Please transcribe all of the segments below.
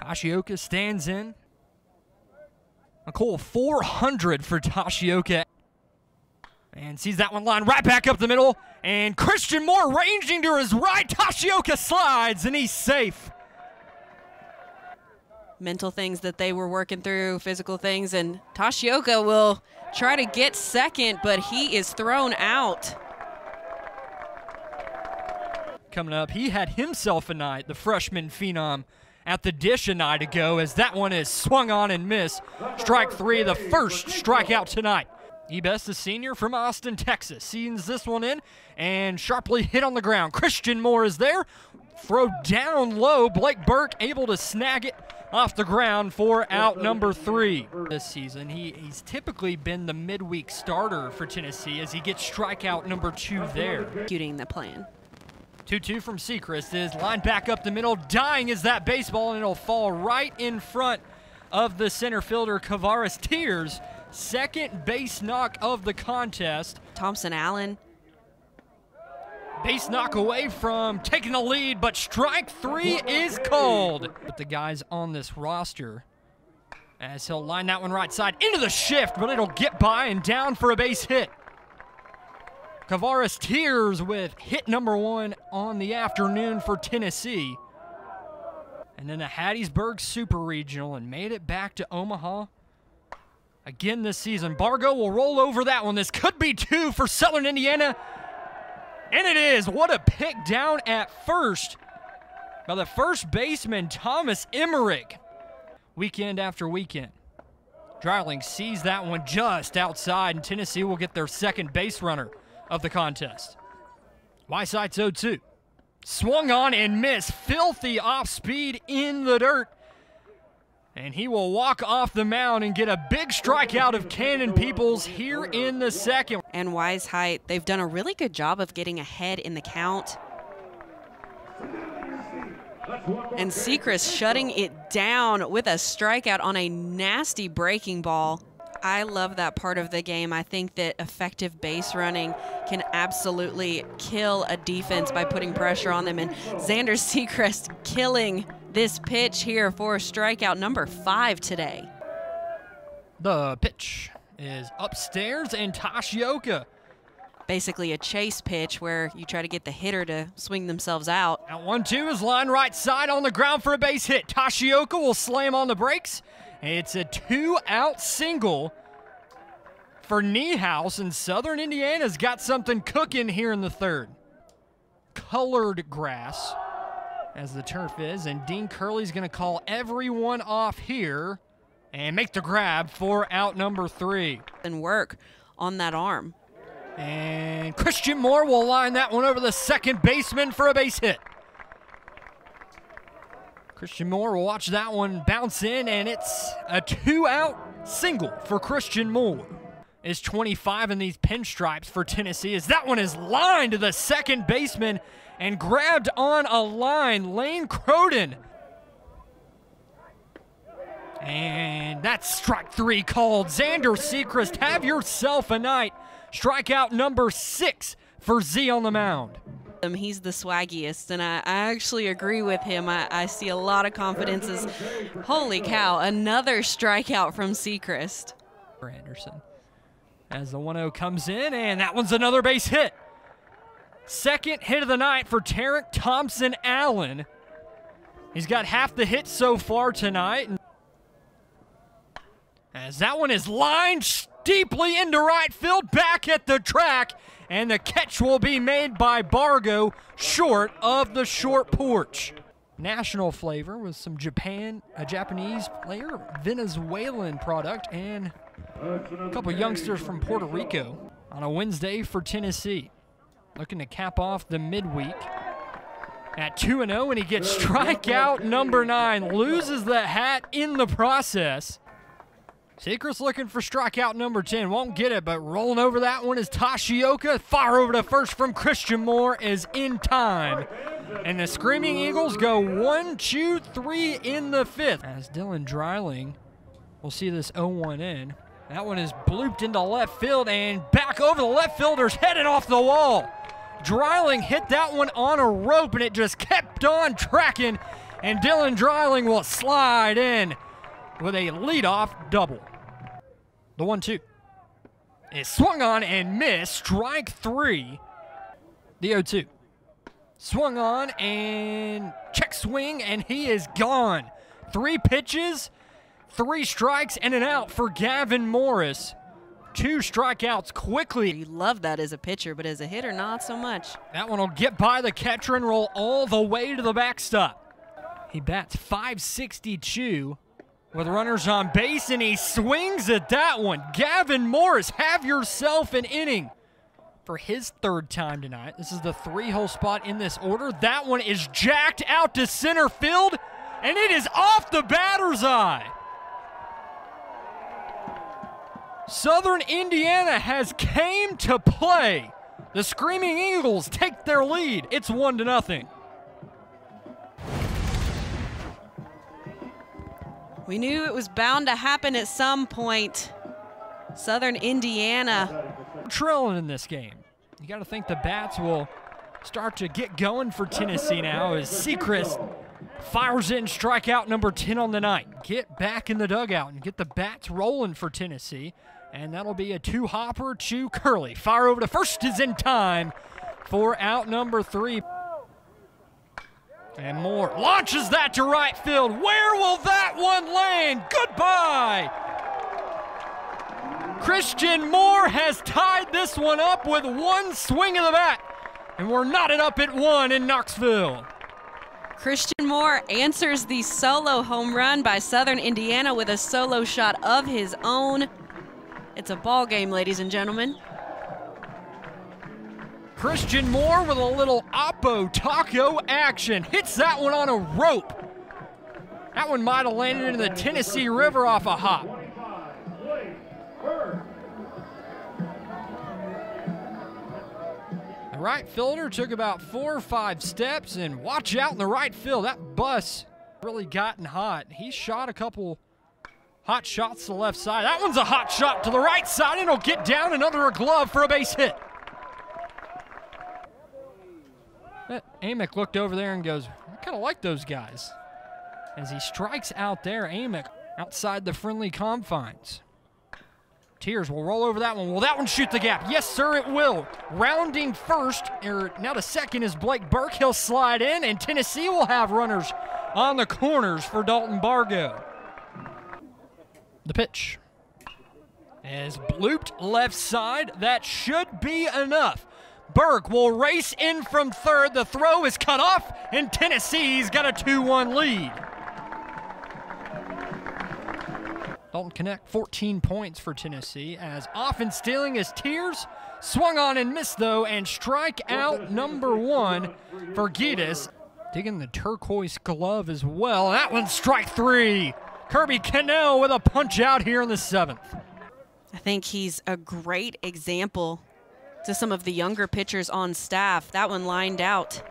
Toshioka stands in. A cool 400 for Toshioka. And sees that one line right back up the middle. And Christian Moore ranging to his right. Toshioka slides, and he's safe. Mental things that they were working through, physical things, and Toshioka will try to get second, but he is thrown out. Coming up, he had himself a night, the freshman phenom, at the dish a night ago, as that one is swung on and missed. Strike three, the first strikeout tonight. Ebest, the senior from Austin, Texas, sees this one in and sharply hit on the ground. Christian Moore is there. Throw down low. Blake Burke able to snag it off the ground for out number 3. This season, he's typically been the midweek starter for Tennessee as he gets strikeout number 2 there. Executing the plan. 2-2 from Sechrist is lined back up the middle. Dying is that baseball, and it'll fall right in front of the center fielder, Kavaris Tears. Second base knock of the contest. Thompson Allen. Base knock away from taking the lead, but strike three is called. But the guys on this roster, as he'll line that one right side into the shift, but it'll get by and down for a base hit. Kavaris Tears with hit number 1 on the afternoon for Tennessee. And then the Hattiesburg Super Regional, and made it back to Omaha again this season. Bargo will roll over that one. This could be 2 for Southern Indiana. And it is. What a pick down at first by the first baseman, Thomas Emerick. Weekend after weekend. Dreiling sees that one just outside, and Tennessee will get their second base runner of the contest. Wyside's 0-2. Swung on and missed. Filthy off speed in the dirt. And he will walk off the mound and get a big strikeout of Cannon Peoples here in the second. And Wise Height, they've done a really good job of getting ahead in the count. And Sechrist shutting it down with a strikeout on a nasty breaking ball. I love that part of the game. I think that effective base running can absolutely kill a defense by putting pressure on them. And Xander Sechrist killing this pitch here for strikeout number 5 today. The pitch is upstairs, and Toshioka. Basically a chase pitch where you try to get the hitter to swing themselves out. Now 1-2 is line right side on the ground for a base hit. Toshioka will slam on the brakes. It's a 2-out single for Niehaus, and Southern Indiana's got something cooking here in the third. Colored grass, as the turf is, and Dean Curley's going to call everyone off here and make the grab for out number 3. And work on that arm. And Christian Moore will line that one over the second baseman for a base hit. Christian Moore will watch that one bounce in, and it's a 2-out single for Christian Moore. Is 25 in these pinstripes for Tennessee, as that one is lined to the second baseman and grabbed on a line, Lane Crowden. And that's strike 3 called. Xander Sechrist, have yourself a night. Strikeout number 6 for Z on the mound. He's the swaggiest, and I actually agree with him. I see a lot of confidences. Holy cow, another strikeout from Sechrist. For Anderson, as the 1-0 comes in, and that one's another base hit. Second hit of the night for Tarek Thompson Allen. He's got half the hits so far tonight. As that one is lined deeply into right field, back at the track, and the catch will be made by Bargo, short of the short porch. National flavor with some Japanese player, Venezuelan product, and a couple youngsters from Puerto Rico on a Wednesday for Tennessee. Looking to cap off the midweek at 2-0, and he gets strikeout number 9, loses the hat in the process. Sechrist looking for strikeout number 10. Won't get it, but rolling over that one is Toshioka. Fire over to first from Christian Moore is in time. And the Screaming Eagles go 1, 2, 3 in the fifth. As Dylan Dreiling will see this 0-1 in. That one is blooped into left field and back over the left fielder's headed off the wall. Dreiling hit that one on a rope, and it just kept on tracking and Dylan Dreiling will slide in with a leadoff double. The 1-2 is swung on and missed, strike three. The 0-2 swung on and check swing, and he is gone. Three pitches, three strikes, and an out for Gavin Morris. Two strikeouts quickly. You love that as a pitcher, but as a hitter, not so much. That one will get by the catcher and roll all the way to the backstop. He bats .562 with runners on base, and he swings at that one. Gavin Morris, have yourself an inning. For his third time tonight, this is the three-hole spot in this order. That one is jacked out to center field, and it is off the batter's eye. Southern Indiana has came to play. The Screaming Eagles take their lead. It's 1-0. We knew it was bound to happen at some point. Southern Indiana trailing in this game. You got to think the bats will start to get going for Tennessee now as Sechrist fires in strikeout number 10 on the night. Get back in the dugout and get the bats rolling for Tennessee. And that'll be a two-hopper to Curley. Fire over to first is in time for out number 3. And Moore launches that to right field. Where will that one land? Goodbye! Christian Moore has tied this one up with one swing of the bat. And we're knotted up at 1 in Knoxville. Christian Moore answers the solo home run by Southern Indiana with a solo shot of his own. It's a ball game, ladies and gentlemen. Christian Moore with a little oppo taco action. Hits that one on a rope. That one might have landed in the Tennessee River off a hop. Right fielder took about 4 or 5 steps, and watch out in the right field. That bus really gotten hot. He shot a couple hot shots to the left side. That one's a hot shot to the right side, and it'll get down and under a glove for a base hit. Amick looked over there and goes, I kind of like those guys. As he strikes out there, Amick outside the friendly confines. Tears will roll over that one. Will that one shoot the gap? Yes, sir, it will. Rounding first, now to second is Blake Burke. He'll slide in, and Tennessee will have runners on the corners for Dalton Bargo. The pitch is blooped left side. That should be enough. Burke will race in from third. The throw is cut off, and Tennessee's got a 2-1 lead. Dalton Connect, 14 points for Tennessee, as often stealing his Tears. Swung on and missed, though, and strike out number 1 for Guedes. Digging the turquoise glove as well. That one's strike 3. Kirby Connell with a punch out here in the 7th. I think he's a great example to some of the younger pitchers on staff. That one lined out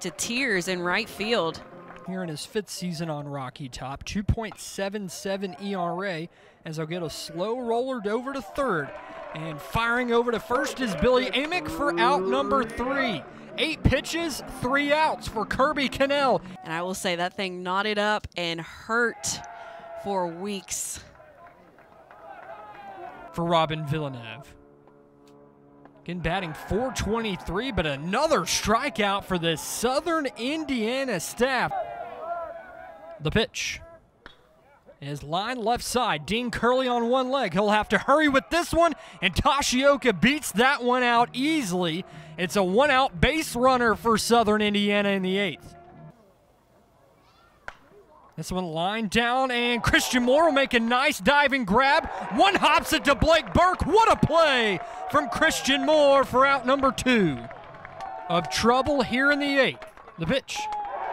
to Tears in right field. Here in his 5th season on Rocky Top, 2.77 ERA, as he'll get a slow roller over to third. And firing over to first is Billy Amick for out number 3. 8 pitches, 3 outs for Kirby Connell. And I will say that thing knotted up and hurt for weeks. For Robin Villeneuve. Again, batting .423, but another strikeout for the Southern Indiana staff. The pitch is line left side. Dean Curley on one leg. He'll have to hurry with this one, and Toshioka beats that one out easily. It's a one-out base runner for Southern Indiana in the 8th. This one lined down, and Christian Moore will make a nice diving grab. One hops it to Blake Burke. What a play from Christian Moore for out number 2 of trouble here in the 8th. The pitch.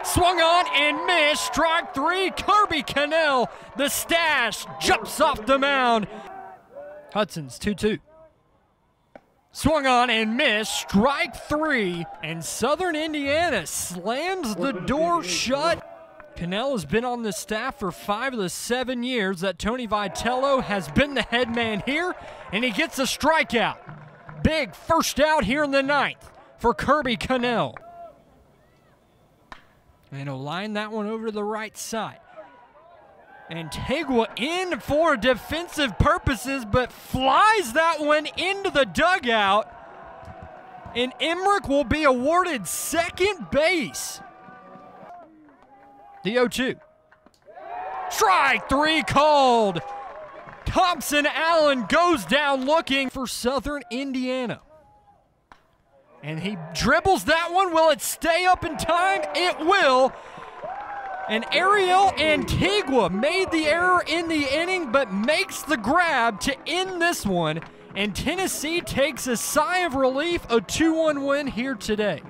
Swung on and missed, strike 3, Kirby Connell, the stash, jumps off the mound. Hudson's 2-2. Swung on and missed, strike 3, and Southern Indiana slams the door shut. Connell has been on the staff for 5 of the 7 years that Tony Vitello has been the head man here, and he gets a strikeout. Big first out here in the 9th for Kirby Connell. And he'll line that one over to the right side. And Tegua in for defensive purposes, but flies that one into the dugout. And Emerick will be awarded second base. The 0-2. Strike three called. Thompson Allen goes down looking for Southern Indiana. And he dribbles that one. Will it stay up in time? It will. And Ariel Antigua made the error in the inning, but makes the grab to end this one. And Tennessee takes a sigh of relief, a 2-1 win here today.